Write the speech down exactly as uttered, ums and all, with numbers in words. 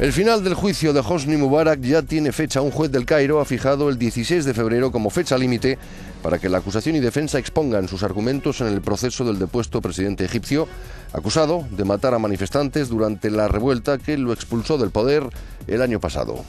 El final del juicio de Hosni Mubarak ya tiene fecha. Un juez del Cairo ha fijado el dieciséis de febrero como fecha límite para que la acusación y defensa expongan sus argumentos en el proceso del depuesto presidente egipcio, acusado de matar a manifestantes durante la revuelta que lo expulsó del poder el año pasado.